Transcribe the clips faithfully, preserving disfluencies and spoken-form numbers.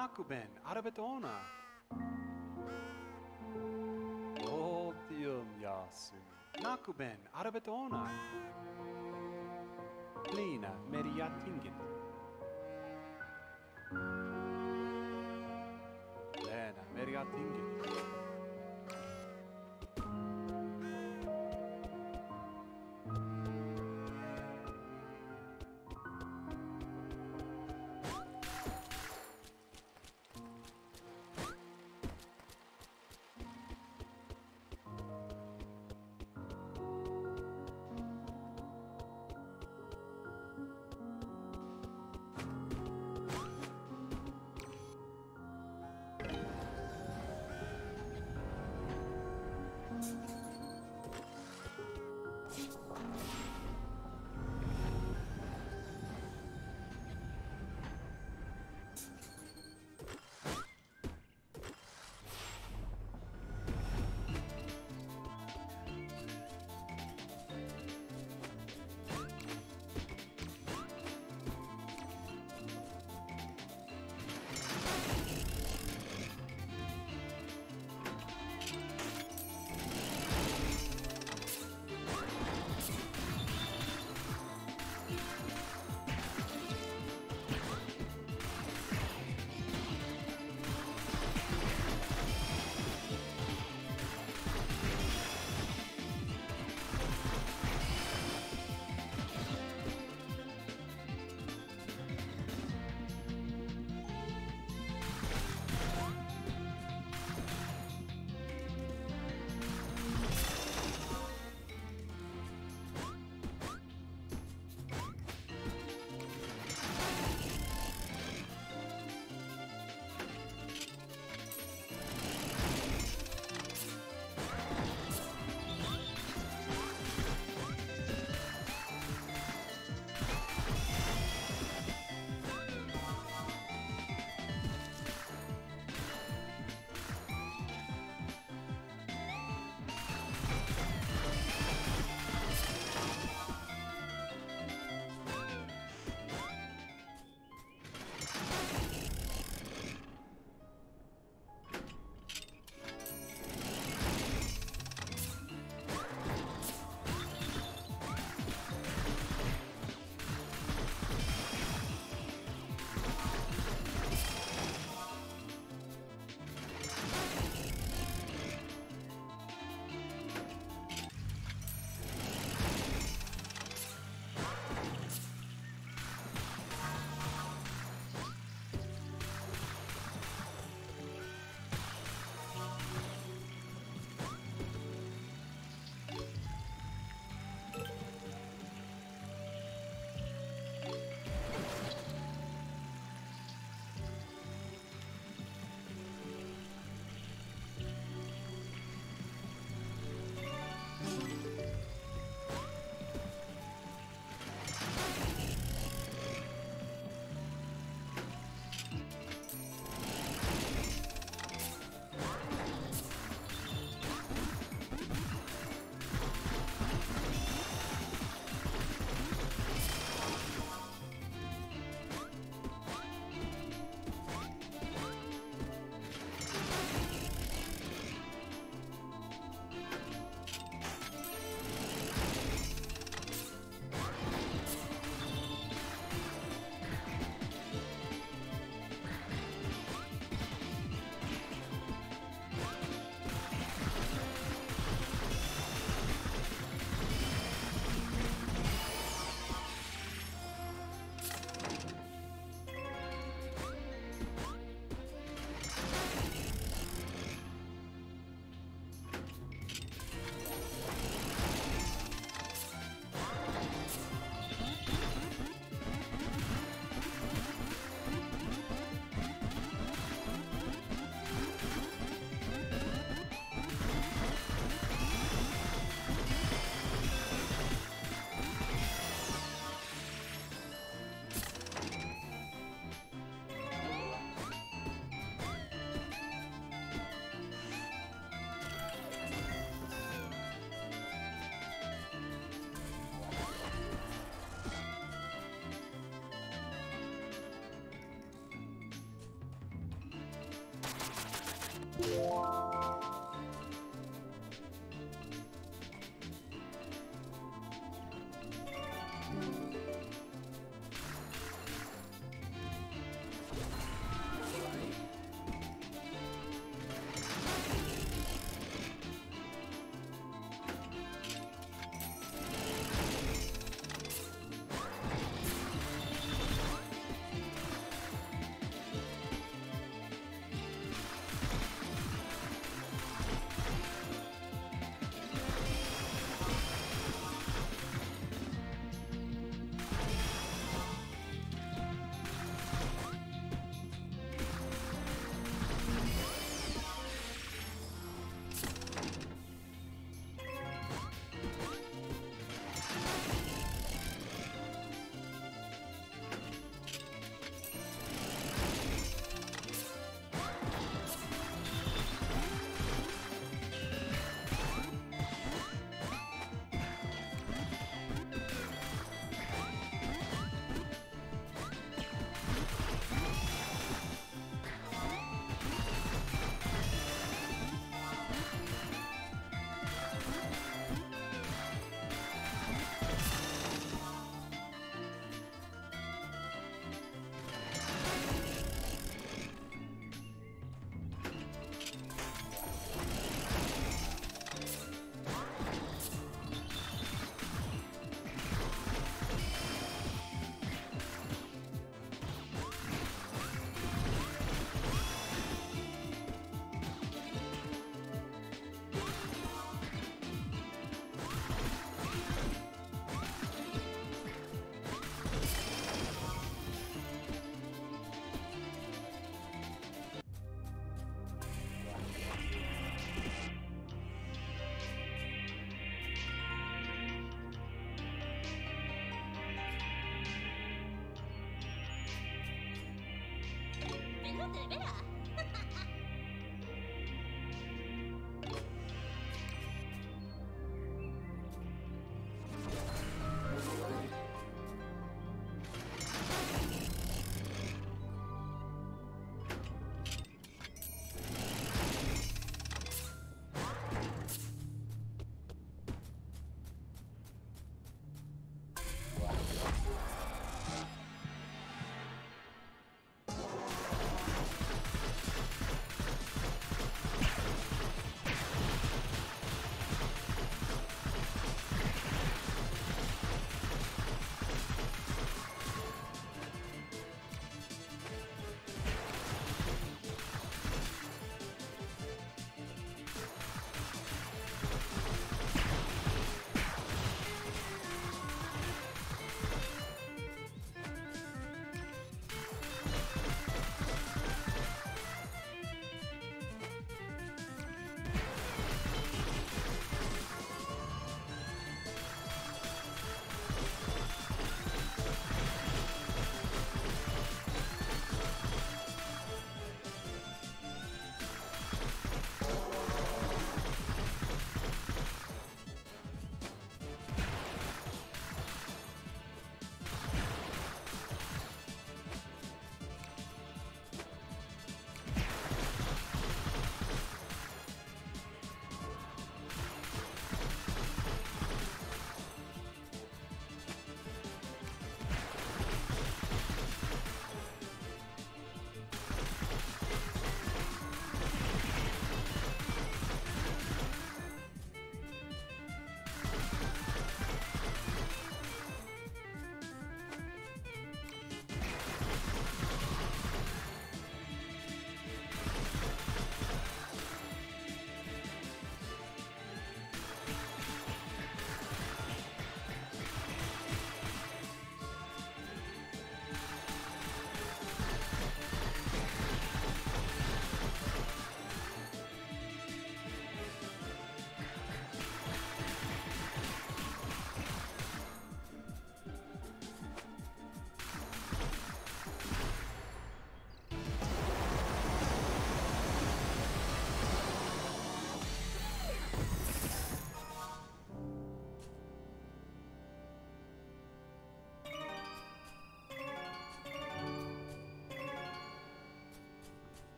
Anaku ben, arabet ona. Oltium yasum. Naku ben, arabet ona. Lina, meriatingit. Lena, meriatingit.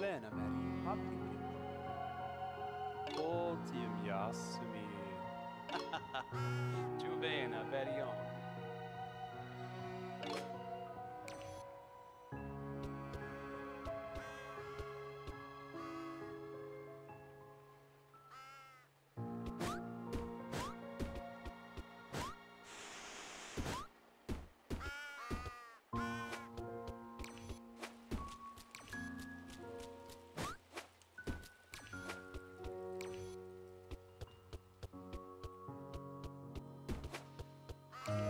Lena Mary Hopkin. Voltim Yasmi. Juvena Verion. Thank uh.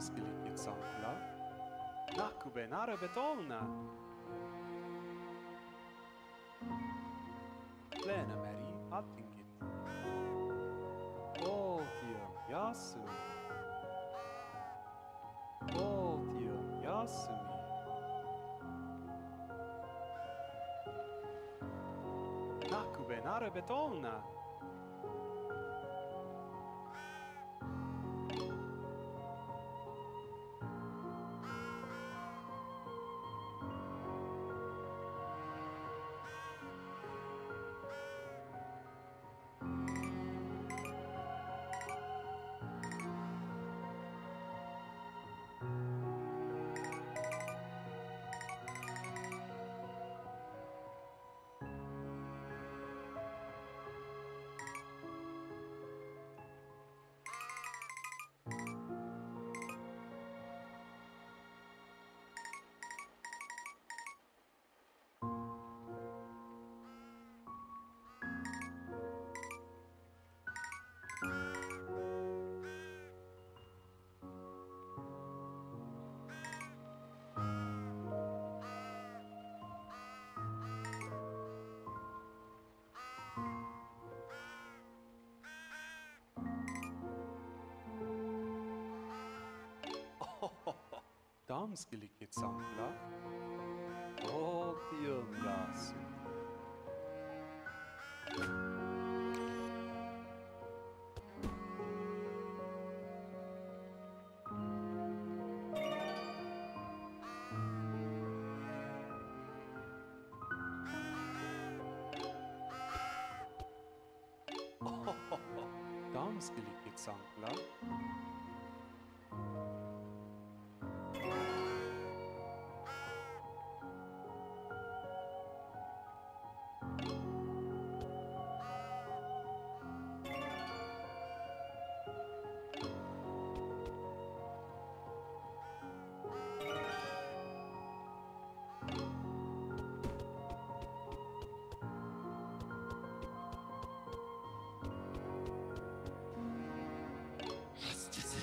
spilitnica okna, na kubenarę betonna. Plena meri attingit. Voltium jasumi. Voltium jasumi. Na kubenarę betonna. Damsgelikit sampla. Voltium jasumi. Damsgelikit sampla. It's just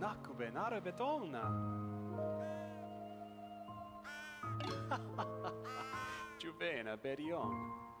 Nakube Narbetovna. Juvena Berion.